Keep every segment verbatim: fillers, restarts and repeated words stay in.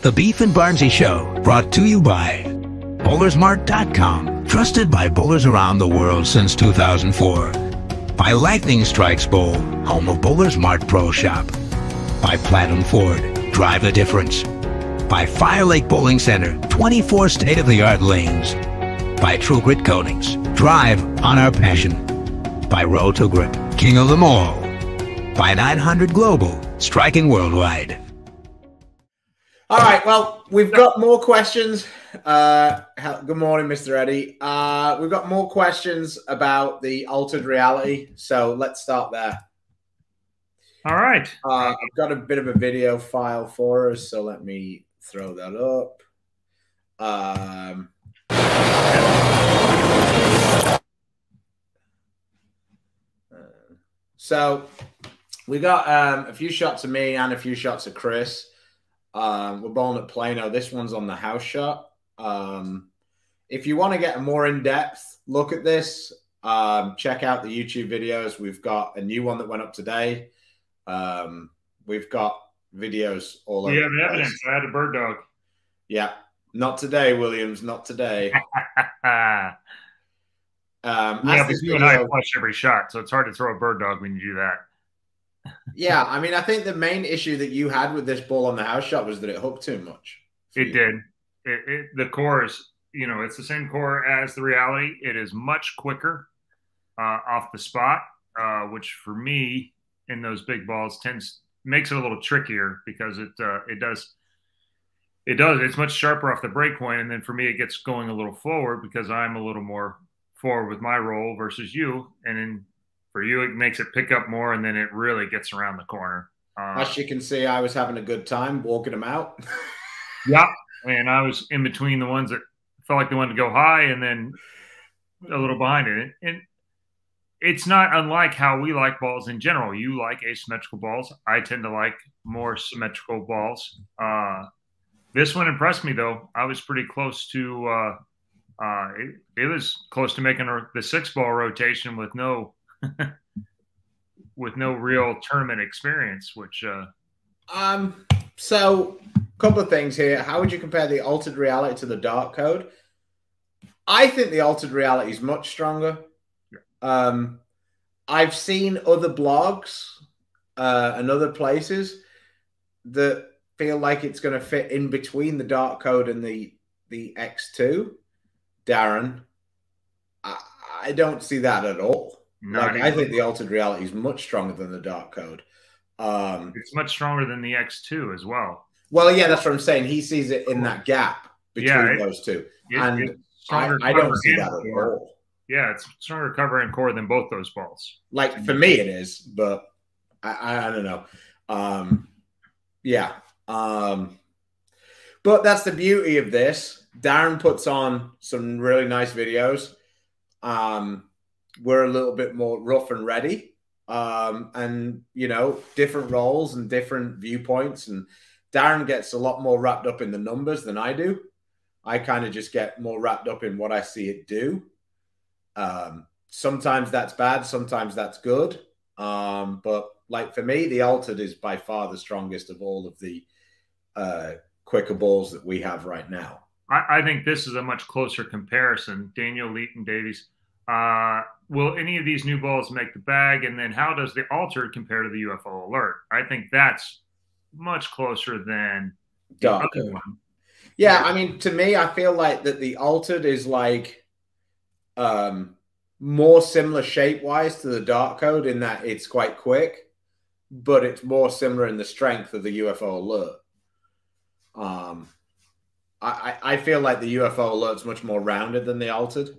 The Beef and Barnzy Show, brought to you by Bowlers Mart dot com, trusted by bowlers around the world since two thousand four. By Lightning Strikes Bowl, home of Bowlers Mart Pro Shop. By Platinum Ford, drive the difference. By Fire Lake Bowling Center, twenty-four state-of-the-art lanes. By True Grit Coatings, drive on our passion. By RotoGrip, king of them all. By nine hundred Global, striking worldwide. All right, well, we've got more questions. Uh, good morning, Mister Eddie. Uh, we've got more questions about the altered reality, so let's start there. All right. Uh, I've got a bit of a video file for us, so let me throw that up. Um, so we got um, a few shots of me and a few shots of Chris. Um, we're bowling at Plano. This one's on the house shot. Um, if you want to get a more in-depth look at this, um, check out the YouTube videos. We've got a new one that went up today. Um, we've got videos all over. You have evidence. I had a bird dog. Yeah. Not today, Williams. Not today. um, yeah, but you and I watch every shot, so it's hard to throw a bird dog when you do that. Yeah, I mean, I think the main issue that you had with this ball on the house shot was that it hooked too much. It did. It, it, the core is, you know, it's the same core as the reality. It is much quicker uh, off the spot, uh, which for me in those big balls tends makes it a little trickier because it uh, it does it does it's much sharper off the break point, and then for me it gets going a little forward because I'm a little more forward with my roll versus you, and then. For you, it makes it pick up more, and then it really gets around the corner. Uh, As you can see, I was having a good time walking them out. Yeah, and I was in between the ones that felt like they wanted to go high and then a little behind it. And it's not unlike how we like balls in general. You like asymmetrical balls. I tend to like more symmetrical balls. Uh, this one impressed me, though. I was pretty close to uh, – uh, it, it was close to making the six-ball rotation with no – with no real tournament experience, which uh um so a couple of things here. How would you compare the altered reality to the dark code? I think the altered reality is much stronger. Yeah. um I've seen other blogs uh and other places that feel like it's going to fit in between the dark code and the the X two. Darren, I, I don't see that at all. Like, I think the altered reality is much stronger than the dark code. Um, it's much stronger than the X two as well. Well, yeah, that's what I'm saying. He sees it in that gap between yeah, it, those two. It, and I, I don't see that at core. all. Yeah, it's stronger cover and core than both those balls. Like, for me it is, but I, I don't know. Um, yeah. Um, but that's the beauty of this. Darren puts on some really nice videos. Um We're a little bit more rough and ready, um, and, you know, different roles and different viewpoints. And Darren gets a lot more wrapped up in the numbers than I do. I kind of just get more wrapped up in what I see it do. Um, sometimes that's bad. Sometimes that's good. Um, but, like, for me, the altered is by far the strongest of all of the uh, quicker balls that we have right now. I, I think this is a much closer comparison. Daniel Leighton Davies. Uh, will any of these new balls make the bag? And then how does the altered compare to the U F O alert? I think that's much closer than the other one. Yeah, I mean, to me, I feel like that the altered is like um, more similar shape-wise to the dark code in that it's quite quick, but it's more similar in the strength of the U F O alert. Um, I, I feel like the U F O alert's much more rounded than the altered.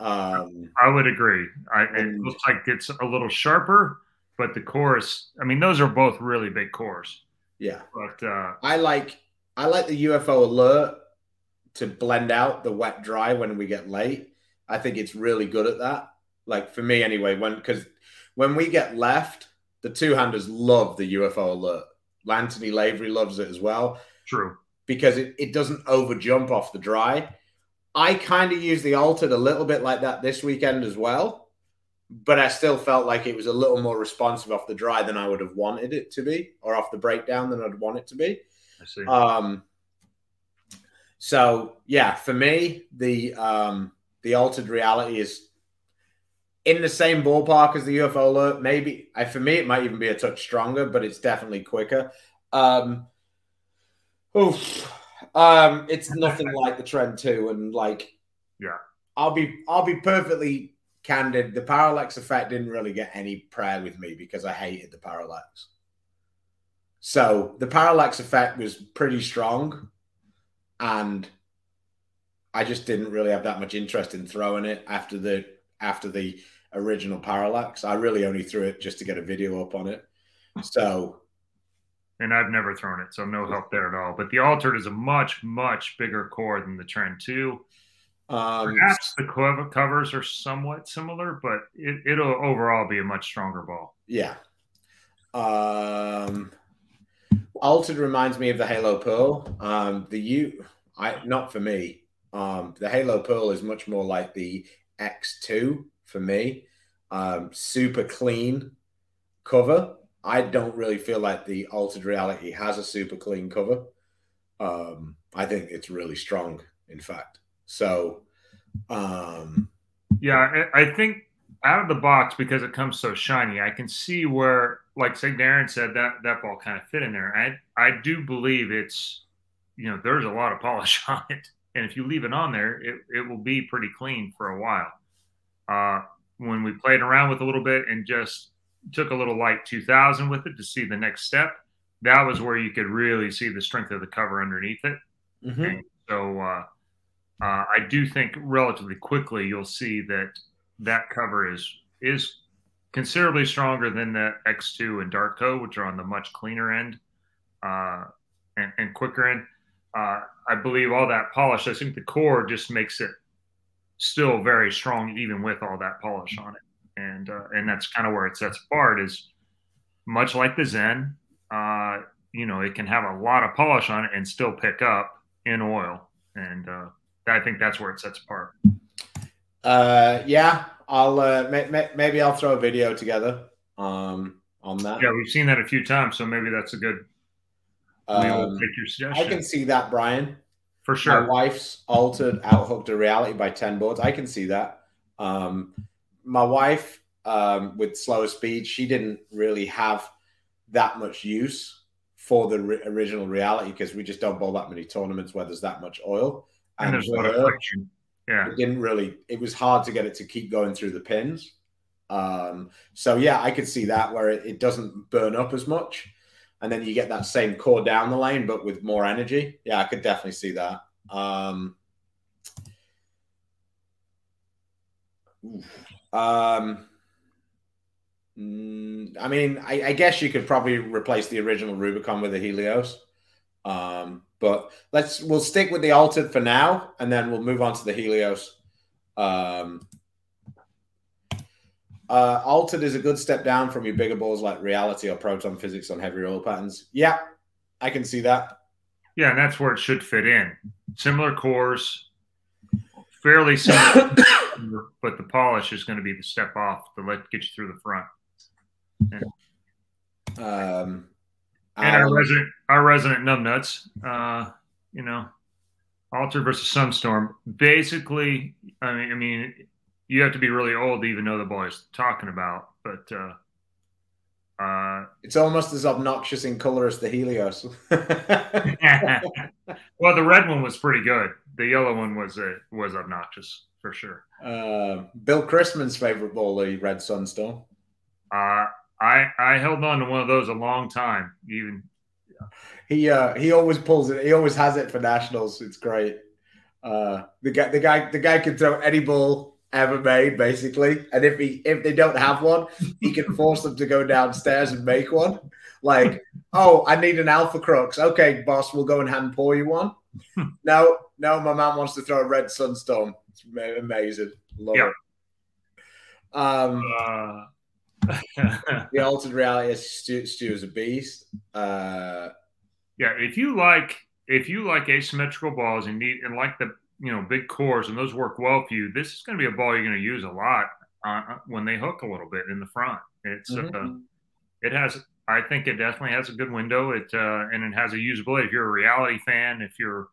Um, I would agree. I, it looks like it's a little sharper, but the cores, I mean, those are both really big cores. Yeah. But uh, I like I like the U F O alert to blend out the wet dry when we get late. I think it's really good at that. Like, for me anyway, when because when we get left, the two-handers love the U F O alert. Anthony Lavery loves it as well. True. Because it, it doesn't over jump off the dry. I kind of used the altered a little bit like that this weekend as well, but I still felt like it was a little more responsive off the dry than I would have wanted it to be, or off the breakdown than I'd want it to be. I see. Um, so yeah, for me, the um, the altered reality is in the same ballpark as the U F O alert. Maybe I, for me, it might even be a touch stronger, but it's definitely quicker. Um, oof, um, it's nothing like the trend too, and like yeah, I'll be I'll be perfectly candid. The parallax effect didn't really get any prayer with me because I hated the parallax. So the parallax effect was pretty strong, and I just didn't really have that much interest in throwing it after the after the original parallax. I really only threw it just to get a video up on it. So, and I've never thrown it, so no help there at all. But the altered is a much much bigger core than the trend too. Um, Perhaps the cover covers are somewhat similar, but it, it'll overall be a much stronger ball. Yeah. Um, altered reminds me of the Halo Pearl. Um, the U, I not for me. Um, the Halo Pearl is much more like the X two for me. Um, super clean cover. I don't really feel like the altered reality has a super clean cover. Um, I think it's really strong, in fact. So, um, yeah, I, I think out of the box, because it comes so shiny, I can see where, like Darren said, that, that ball kind of fit in there. I, I do believe it's, you know, there's a lot of polish on it. And if you leave it on there, it, it will be pretty clean for a while. Uh, when we played around with a little bit and just took a little light two thousand with it to see the next step, that was where you could really see the strength of the cover underneath it. Mm-hmm. And so, uh, Uh, I do think relatively quickly you'll see that that cover is is considerably stronger than the X two and dark code, which are on the much cleaner end uh, and, and quicker end. Uh, I believe all that polish, I think the core just makes it still very strong, even with all that polish on it. And uh, and that's kind of where it sets apart is much like the Zen, uh, you know, it can have a lot of polish on it and still pick up in oil. And uh, I think that's where it sets apart. Uh, yeah, I'll uh, may may maybe I'll throw a video together um, on that. Yeah, we've seen that a few times, so maybe that's a good. Um, take your suggestion. I can see that, Brian. For sure. My wife's altered outhooked to reality by ten boards. I can see that. Um, my wife um, with slower speed, she didn't really have that much use for the re original reality because we just don't bowl that many tournaments where there's that much oil. And, and there's a lot of friction. Yeah. It didn't really, it was hard to get it to keep going through the pins. Um, so yeah, I could see that where it, it doesn't burn up as much. And then you get that same core down the lane, but with more energy. Yeah, I could definitely see that. Um, um, I mean, I, I guess you could probably replace the original Rubicon with a Helios. Um, But let's we'll stick with the altered for now, and then we'll move on to the Helios. Um, uh, altered is a good step down from your bigger balls like reality or proton physics on heavy roll patterns. Yeah, I can see that. Yeah, and that's where it should fit in. Similar cores, fairly similar, but the polish is going to be the step off to let get you through the front. Yeah. Um. And our resident, our resident numbnuts, uh, you know, altered versus Sunstorm. Basically, I mean, I mean, you have to be really old to even know the boy is talking about. But uh, uh, it's almost as obnoxious in color as the Helios. Well, the red one was pretty good. The yellow one was uh, was obnoxious for sure. Uh, Bill Chrisman's favorite ball, the red Sunstorm. Uh I, I held on to one of those a long time. Even he uh, he always pulls it. He always has it for nationals. It's great. Uh, the guy the guy the guy can throw any ball ever made basically, and if he if they don't have one, he can force them to go downstairs and make one. Like, oh, I need an Alpha Crooks. Okay, boss, we'll go and hand pour you one. no, no, my man wants to throw a red Sunstorm. It's amazing. Love yep. it. Um. Uh... The altered reality is Stu, Stu is a beast. Uh, yeah, if you like if you like asymmetrical balls and need and like the you know big cores and those work well for you, this is going to be a ball you're going to use a lot uh, when they hook a little bit in the front. It's mm-hmm. uh, it has I think it definitely has a good window. It uh, and it has a usability. If you're a reality fan, if you're,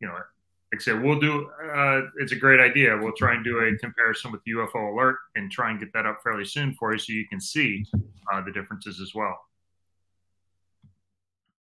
you know, like I said, we'll do. Uh, it's a great idea. We'll try and do a comparison with U F O Alert and try and get that up fairly soon for you, so you can see uh, the differences as well.